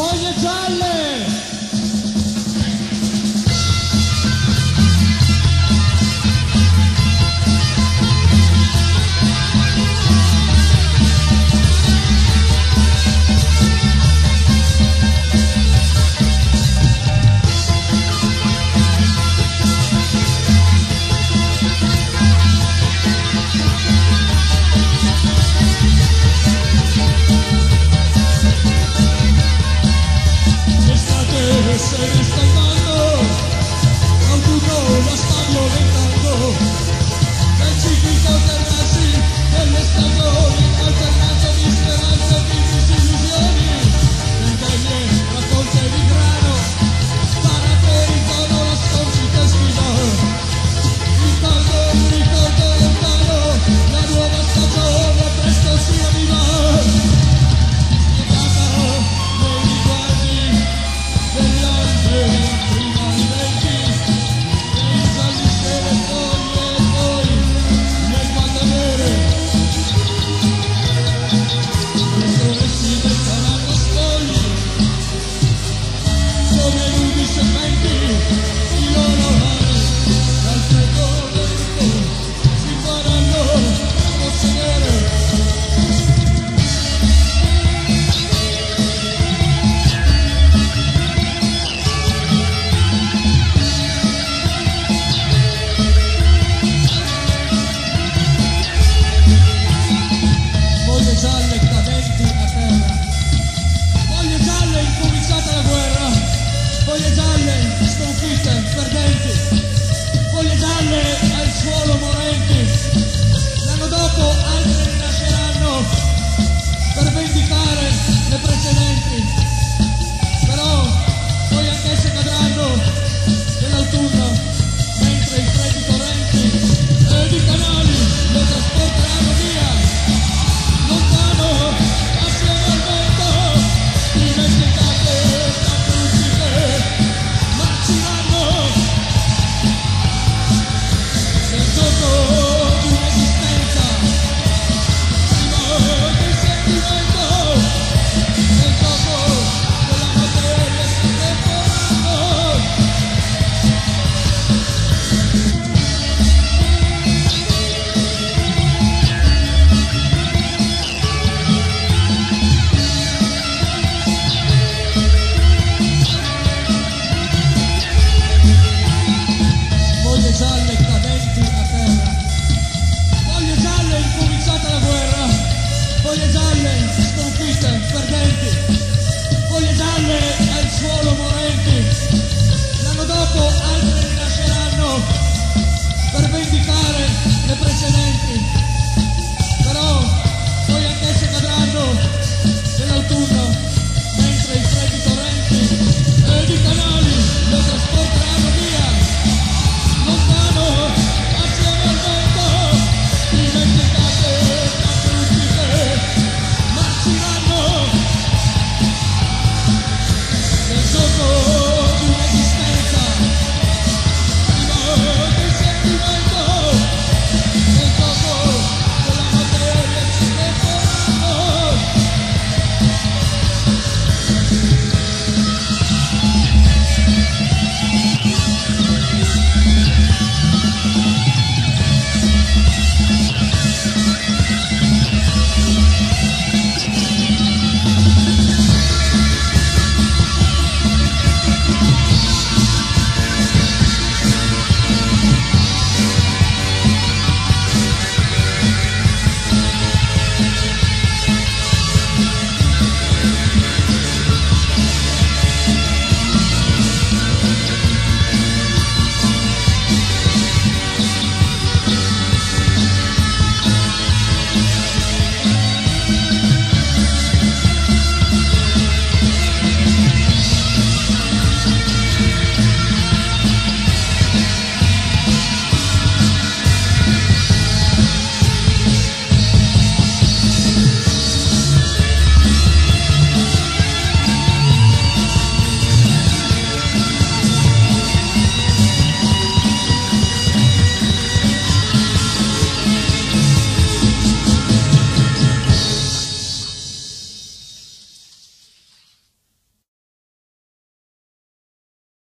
Voglio gialle! Se me está andando, autónomo está violentando, el chiquito de Brasil, el estado de alternanza de esperanza y desilusiones, engañé a corte de grano, para pericano las conchitas finas, gritando, gritando, gritando, la nueva estación de prestación viva. Le